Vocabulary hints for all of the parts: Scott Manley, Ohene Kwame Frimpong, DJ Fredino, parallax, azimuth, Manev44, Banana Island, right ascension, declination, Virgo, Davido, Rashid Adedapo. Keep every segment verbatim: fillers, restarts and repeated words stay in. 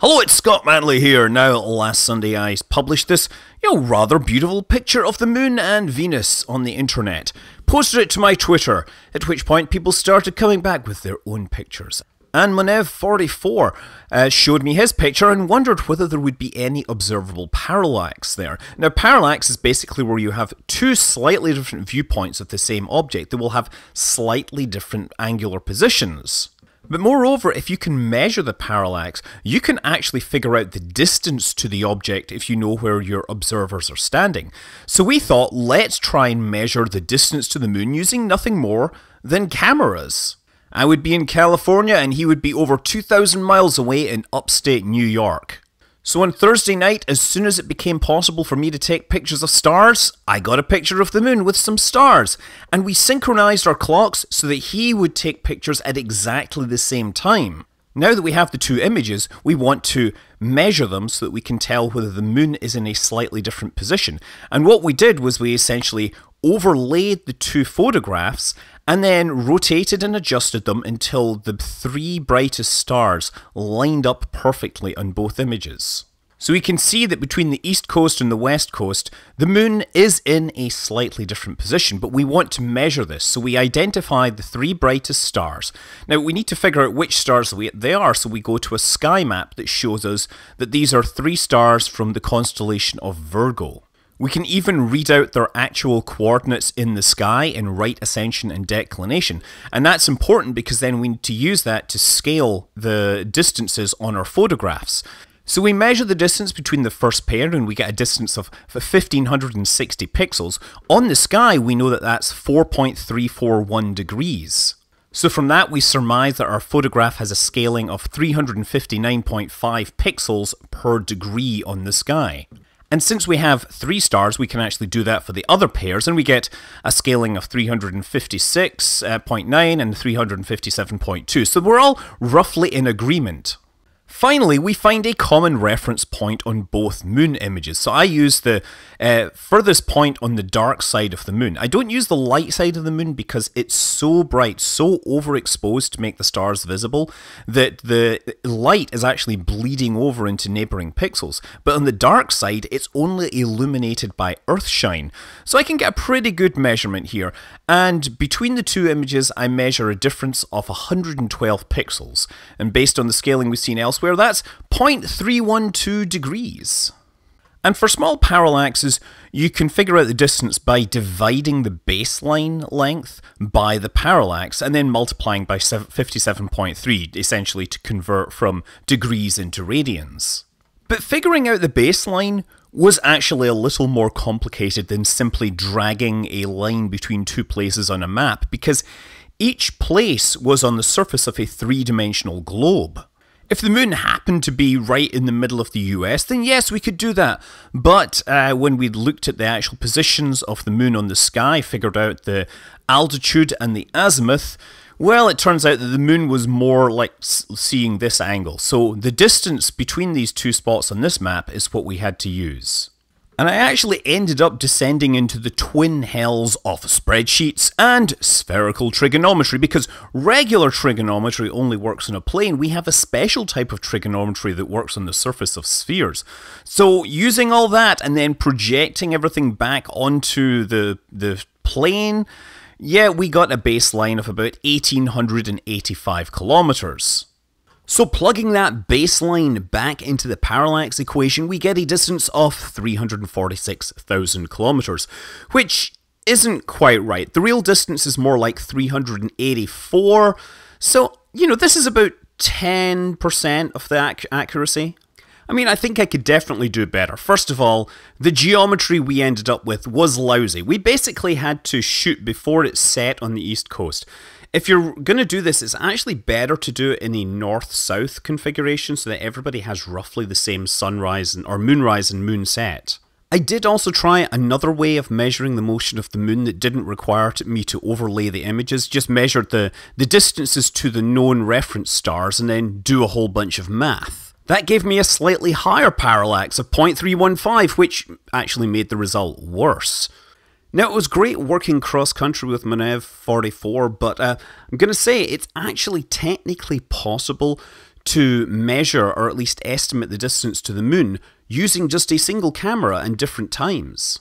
Hello, it's Scott Manley here. Now, last Sunday I published this, you know, rather beautiful picture of the moon and Venus on the internet. Posted it to my Twitter, at which point people started coming back with their own pictures. And Manev forty-four uh, showed me his picture and wondered whether there would be any observable parallax there. Now, parallax is basically where you have two slightly different viewpoints of the same object that will have slightly different angular positions. But moreover, if you can measure the parallax, you can actually figure out the distance to the object if you know where your observers are standing. So we thought, let's try and measure the distance to the moon using nothing more than cameras. I would be in California and he would be over two thousand miles away in upstate New York. So on Thursday night, as soon as it became possible for me to take pictures of stars, I got a picture of the moon with some stars, and we synchronized our clocks so that he would take pictures at exactly the same time. Now that we have the two images, we want to measure them so that we can tell whether the moon is in a slightly different position. And what we did was we essentially overlaid the two photographs and then rotated and adjusted them until the three brightest stars lined up perfectly on both images. So we can see that between the east coast and the west coast, the moon is in a slightly different position, but we want to measure this, so we identify the three brightest stars. Now, we need to figure out which stars they are, so we go to a sky map that shows us that these are three stars from the constellation of Virgo. We can even read out their actual coordinates in the sky in right ascension and declination. And that's important because then we need to use that to scale the distances on our photographs. So we measure the distance between the first pair and we get a distance of one thousand five hundred sixty pixels. On the sky, we know that that's four point three four one degrees. So from that, we surmise that our photograph has a scaling of three hundred fifty-nine point five pixels per degree on the sky. And since we have three stars, we can actually do that for the other pairs, and we get a scaling of three hundred fifty-six point nine and three hundred fifty-seven point two. So we're all roughly in agreement. Finally, we find a common reference point on both moon images. So I use the uh, furthest point on the dark side of the moon. I don't use the light side of the moon because it's so bright, so overexposed to make the stars visible, that the light is actually bleeding over into neighbouring pixels. But on the dark side, it's only illuminated by Earthshine. So I can get a pretty good measurement here. And between the two images, I measure a difference of one hundred twelve pixels. And based on the scaling we've seen elsewhere, where that's zero point three one two degrees. And for small parallaxes, you can figure out the distance by dividing the baseline length by the parallax and then multiplying by fifty-seven point three, essentially to convert from degrees into radians. But figuring out the baseline was actually a little more complicated than simply dragging a line between two places on a map, because each place was on the surface of a three-dimensional globe. If the moon happened to be right in the middle of the U S, then yes, we could do that. But uh, when we looked at the actual positions of the moon on the sky, figured out the altitude and the azimuth, well, it turns out that the moon was more like seeing this angle. So the distance between these two spots on this map is what we had to use. And I actually ended up descending into the twin hells of spreadsheets and spherical trigonometry, because regular trigonometry only works on a plane. We have a special type of trigonometry that works on the surface of spheres. So using all that and then projecting everything back onto the, the plane, yeah, we got a baseline of about one thousand eight hundred eighty-five kilometers. So plugging that baseline back into the parallax equation, we get a distance of three hundred forty-six thousand kilometers, which isn't quite right. The real distance is more like three hundred eighty-four. So, you know, this is about ten percent of the ac- accuracy. I mean, I think I could definitely do better. First of all, the geometry we ended up with was lousy. We basically had to shoot before it set on the east coast. If you're going to do this, it's actually better to do it in a north-south configuration so that everybody has roughly the same sunrise and, or moonrise and moonset. I did also try another way of measuring the motion of the moon that didn't require me to overlay the images, just measured the, the distances to the known reference stars and then do a whole bunch of math. That gave me a slightly higher parallax of zero point three one five, which actually made the result worse. Now, it was great working cross-country with Manev forty-four, but uh, I'm going to say it's actually technically possible to measure or at least estimate the distance to the moon using just a single camera and different times.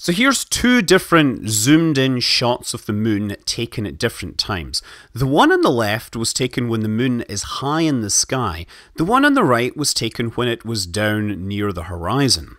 So here's two different zoomed in shots of the moon taken at different times. The one on the left was taken when the moon is high in the sky. The one on the right was taken when it was down near the horizon.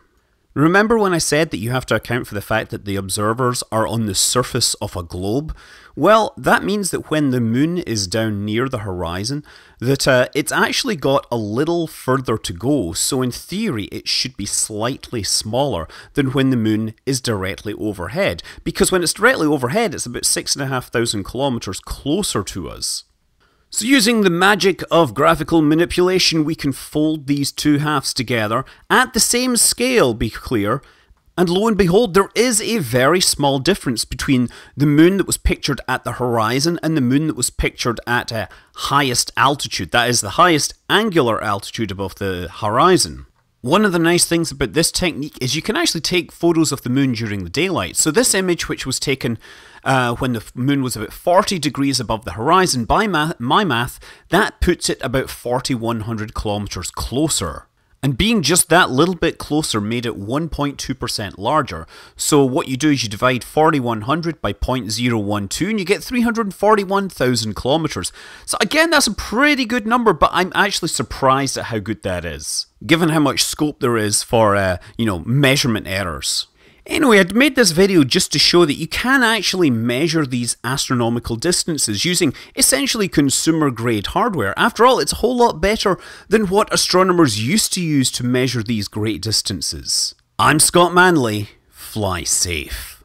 Remember when I said that you have to account for the fact that the observers are on the surface of a globe? Well, that means that when the moon is down near the horizon, that uh, it's actually got a little further to go, so in theory it should be slightly smaller than when the moon is directly overhead, because when it's directly overhead it's about six and a half thousand kilometers closer to us. So using the magic of graphical manipulation, we can fold these two halves together at the same scale, be clear, and lo and behold, there is a very small difference between the moon that was pictured at the horizon and the moon that was pictured at a highest altitude, that is the highest angular altitude above the horizon. One of the nice things about this technique is you can actually take photos of the moon during the daylight. So this image, which was taken uh, when the moon was about forty degrees above the horizon, by math, my math, that puts it about forty-one hundred kilometers closer. And being just that little bit closer made it one point two percent larger. So what you do is you divide forty-one hundred by zero point zero one two and you get three hundred forty-one thousand kilometers. So again, that's a pretty good number, but I'm actually surprised at how good that is, given how much scope there is for, uh, you know, measurement errors. Anyway, I'd made this video just to show that you can actually measure these astronomical distances using essentially consumer-grade hardware. After all, it's a whole lot better than what astronomers used to use to measure these great distances. I'm Scott Manley. Fly safe.